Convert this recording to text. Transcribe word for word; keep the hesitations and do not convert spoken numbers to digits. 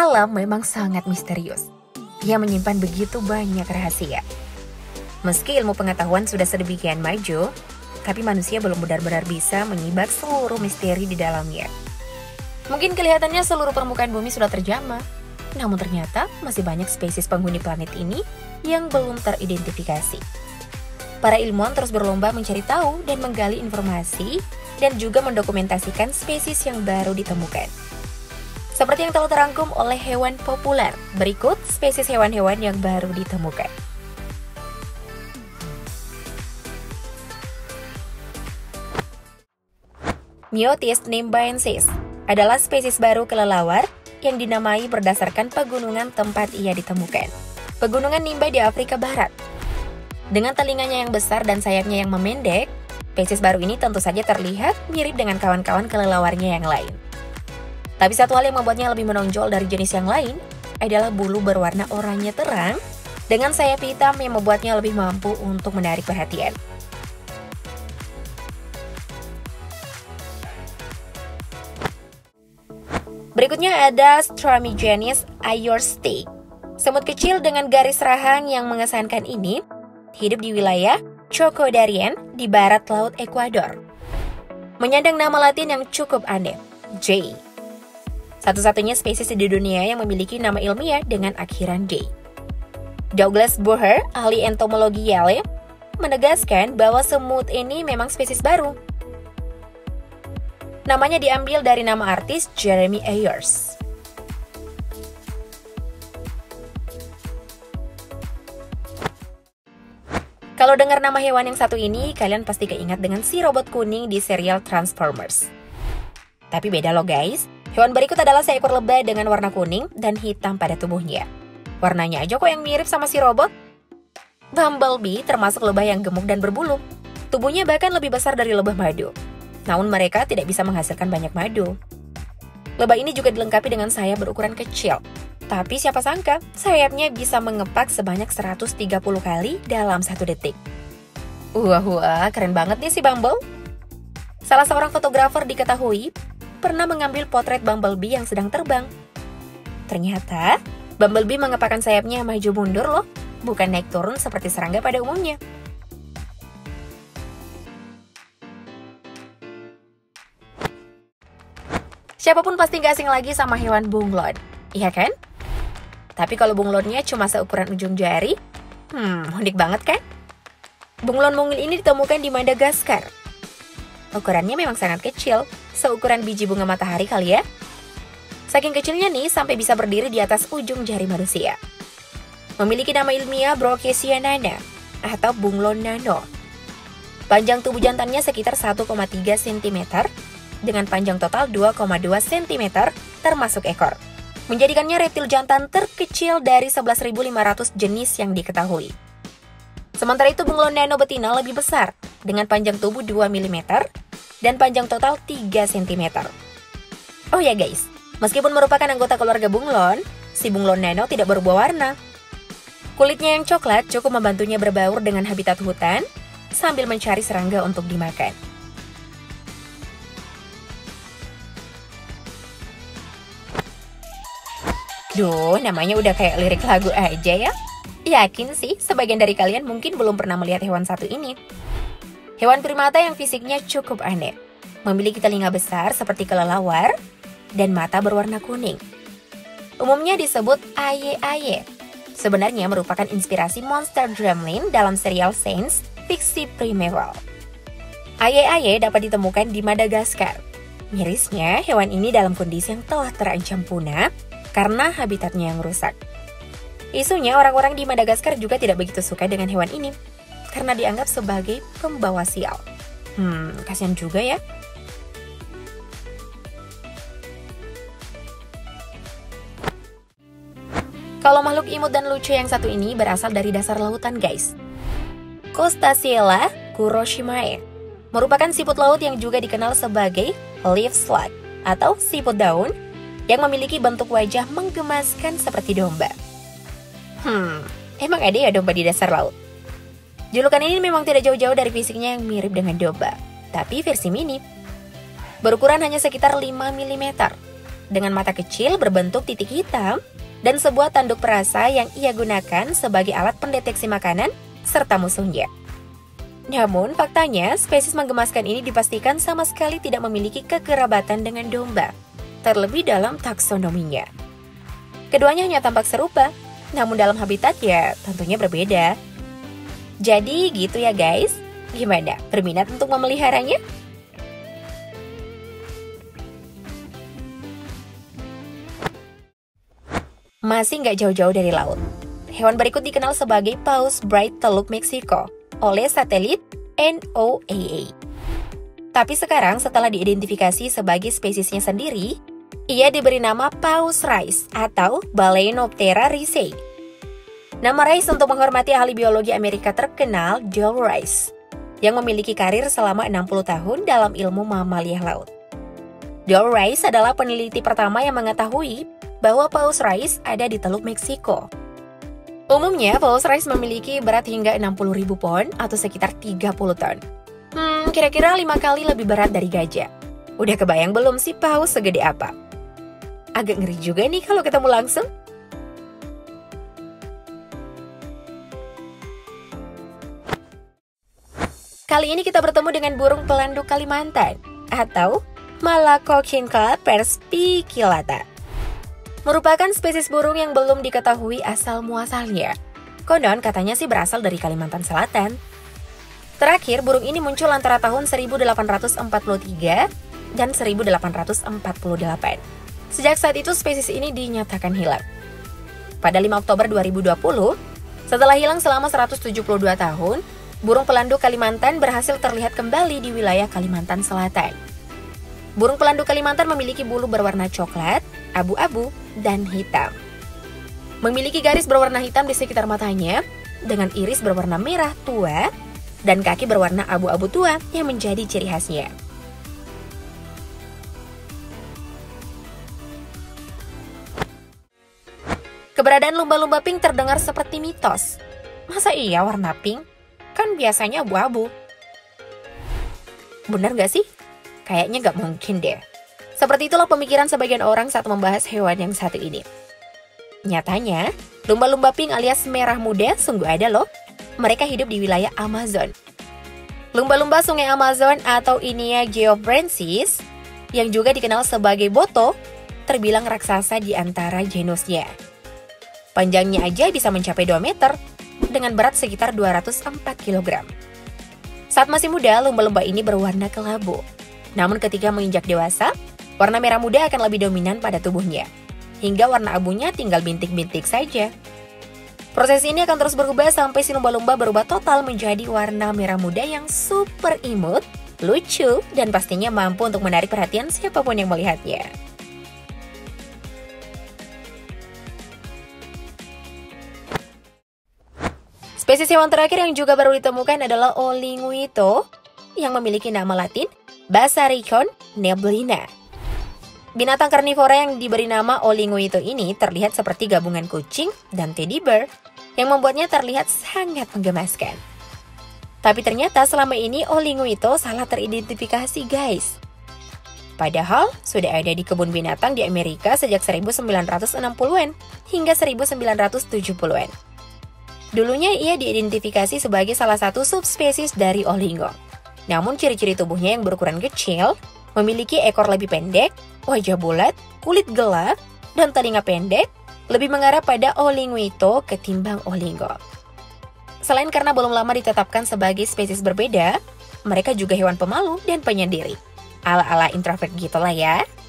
Alam memang sangat misterius. Ia menyimpan begitu banyak rahasia. Meski ilmu pengetahuan sudah sedemikian maju, tapi manusia belum benar-benar bisa menyibak seluruh misteri di dalamnya. Mungkin kelihatannya seluruh permukaan bumi sudah terjamah, namun ternyata masih banyak spesies penghuni planet ini yang belum teridentifikasi. Para ilmuwan terus berlomba mencari tahu dan menggali informasi dan juga mendokumentasikan spesies yang baru ditemukan. Seperti yang telah terangkum oleh Hewan Populer, berikut spesies hewan-hewan yang baru ditemukan. Myotis nimbaensis adalah spesies baru kelelawar yang dinamai berdasarkan pegunungan tempat ia ditemukan. Pegunungan Nimba di Afrika Barat. Dengan telinganya yang besar dan sayapnya yang memendek, spesies baru ini tentu saja terlihat mirip dengan kawan-kawan kelelawarnya yang lain. Tapi satu hal yang membuatnya lebih menonjol dari jenis yang lain adalah bulu berwarna oranye terang dengan sayap hitam yang membuatnya lebih mampu untuk menarik perhatian. Berikutnya ada Strumigenys ayorsti. Semut kecil dengan garis rahang yang mengesankan ini hidup di wilayah Chocodarien di barat laut Ekuador. Menyandang nama Latin yang cukup aneh, J. Satu-satunya spesies di dunia yang memiliki nama ilmiah dengan akhiran D. Douglas Boher, ahli entomologi Yale, menegaskan bahwa semut ini memang spesies baru. Namanya diambil dari nama artis Jeremy Ayers. Kalau dengar nama hewan yang satu ini, kalian pasti keingat dengan si robot kuning di serial Transformers. Tapi beda loh guys. Hewan berikut adalah seekor lebah dengan warna kuning dan hitam pada tubuhnya. Warnanya aja kok yang mirip sama si robot. Bumblebee termasuk lebah yang gemuk dan berbulu. Tubuhnya bahkan lebih besar dari lebah madu. Namun mereka tidak bisa menghasilkan banyak madu. Lebah ini juga dilengkapi dengan sayap berukuran kecil. Tapi siapa sangka, sayapnya bisa mengepak sebanyak seratus tiga puluh kali dalam satu detik. Wah, wah, keren banget nih si Bumble. Salah seorang fotografer diketahui pernah mengambil potret Bumblebee yang sedang terbang. Ternyata, Bumblebee mengepakkan sayapnya maju mundur loh, bukan naik turun seperti serangga pada umumnya. Siapapun pasti nggak asing lagi sama hewan bunglon, iya kan? Tapi kalau bunglonnya cuma seukuran ujung jari, hmm, unik banget kan? Bunglon mungil ini ditemukan di Madagaskar. Ukurannya memang sangat kecil, seukuran biji bunga matahari kali ya. Saking kecilnya nih sampai bisa berdiri di atas ujung jari manusia. Memiliki nama ilmiah Brookesia nana atau bunglon nano. Panjang tubuh jantannya sekitar satu koma tiga sentimeter dengan panjang total dua koma dua sentimeter termasuk ekor. Menjadikannya reptil jantan terkecil dari sebelas ribu lima ratus jenis yang diketahui. Sementara itu bunglon nano betina lebih besar dengan panjang tubuh dua milimeter dan panjang total tiga sentimeter. Oh ya guys, meskipun merupakan anggota keluarga bunglon, si bunglon nano tidak berubah warna. Kulitnya yang coklat cukup membantunya berbaur dengan habitat hutan sambil mencari serangga untuk dimakan. Duh, namanya udah kayak lirik lagu aja ya. Yakin sih, sebagian dari kalian mungkin belum pernah melihat hewan satu ini. Hewan primata yang fisiknya cukup aneh, memiliki telinga besar seperti kelelawar, dan mata berwarna kuning. Umumnya disebut aye-aye, sebenarnya merupakan inspirasi monster gremlin dalam serial Saints Fiksi Primeval. Aye-aye dapat ditemukan di Madagaskar. Mirisnya, hewan ini dalam kondisi yang telah terancam punah karena habitatnya yang rusak. Isunya, orang-orang di Madagaskar juga tidak begitu suka dengan hewan ini, karena dianggap sebagai pembawa sial. Hmm, kasihan juga ya. Kalau makhluk imut dan lucu yang satu ini berasal dari dasar lautan guys. Costasiella kuroshimae merupakan siput laut yang juga dikenal sebagai leaf slug atau siput daun yang memiliki bentuk wajah menggemaskan seperti domba. Hmm, emang ada ya domba di dasar laut? Julukan ini memang tidak jauh-jauh dari fisiknya yang mirip dengan domba, tapi versi mini. Berukuran hanya sekitar lima milimeter dengan mata kecil berbentuk titik hitam dan sebuah tanduk perasa yang ia gunakan sebagai alat pendeteksi makanan serta musuhnya. Namun, faktanya spesies menggemaskan ini dipastikan sama sekali tidak memiliki kekerabatan dengan domba, terlebih dalam taksonominya. Keduanya hanya tampak serupa, namun dalam habitat ya tentunya berbeda. Jadi gitu ya guys, gimana? Berminat untuk memeliharanya? Masih nggak jauh-jauh dari laut, hewan berikut dikenal sebagai paus bright Teluk Meksiko oleh satelit N O A A. Tapi sekarang setelah diidentifikasi sebagai spesiesnya sendiri, ia diberi nama paus rice atau Balaenoptera ricei. Nama Rice untuk menghormati ahli biologi Amerika terkenal Joe Rice, yang memiliki karir selama enam puluh tahun dalam ilmu mamalia laut. Joe Rice adalah peneliti pertama yang mengetahui bahwa paus rice ada di Teluk Meksiko. Umumnya, paus rice memiliki berat hingga enam puluh ribu pon atau sekitar tiga puluh ton. Hmm, kira-kira lima kali lebih berat dari gajah. Udah kebayang belum sih paus segede apa? Agak ngeri juga nih kalau ketemu langsung. Kali ini kita bertemu dengan burung pelanduk Kalimantan atau Malacocincla perspicillata. Merupakan spesies burung yang belum diketahui asal-muasalnya. Konon katanya sih berasal dari Kalimantan Selatan. Terakhir, burung ini muncul antara tahun seribu delapan ratus empat puluh tiga dan seribu delapan ratus empat puluh delapan. Sejak saat itu spesies ini dinyatakan hilang. Pada lima Oktober dua ribu dua puluh, setelah hilang selama seratus tujuh puluh dua tahun, burung pelanduk Kalimantan berhasil terlihat kembali di wilayah Kalimantan Selatan. Burung pelanduk Kalimantan memiliki bulu berwarna coklat, abu-abu, dan hitam. Memiliki garis berwarna hitam di sekitar matanya dengan iris berwarna merah tua dan kaki berwarna abu-abu tua yang menjadi ciri khasnya. Keberadaan lumba-lumba pink terdengar seperti mitos. Masa iya warna pink? Kan biasanya abu-abu. Bener gak sih? Kayaknya gak mungkin deh. Seperti itulah pemikiran sebagian orang saat membahas hewan yang satu ini. Nyatanya, lumba-lumba pink alias merah muda sungguh ada loh. Mereka hidup di wilayah Amazon. Lumba-lumba sungai Amazon atau Inia geoffrensis, yang juga dikenal sebagai boto, terbilang raksasa di antara genusnya. Panjangnya aja bisa mencapai dua meter, dengan berat sekitar dua ratus empat kilogram. Saat masih muda, lumba-lumba ini berwarna kelabu. Namun ketika menginjak dewasa, warna merah muda akan lebih dominan pada tubuhnya, hingga warna abunya tinggal bintik-bintik saja. Proses ini akan terus berubah sampai si lumba-lumba berubah total menjadi warna merah muda yang super imut, lucu, dan pastinya mampu untuk menarik perhatian siapapun yang melihatnya. Spesies hewan terakhir yang juga baru ditemukan adalah Olinguito, yang memiliki nama Latin Basarichon neblina. Binatang karnivora yang diberi nama Olinguito ini terlihat seperti gabungan kucing dan teddy bear yang membuatnya terlihat sangat menggemaskan. Tapi ternyata selama ini Olinguito salah teridentifikasi guys. Padahal sudah ada di kebun binatang di Amerika sejak seribu sembilan ratus enam puluhan hingga seribu sembilan ratus tujuh puluhan. Dulunya ia diidentifikasi sebagai salah satu subspesies dari Olingo. Namun ciri-ciri tubuhnya yang berukuran kecil, memiliki ekor lebih pendek, wajah bulat, kulit gelap, dan telinga pendek lebih mengarah pada Olinguito ketimbang Olingo. Selain karena belum lama ditetapkan sebagai spesies berbeda, mereka juga hewan pemalu dan penyendiri. Ala-ala introvert gitulah ya.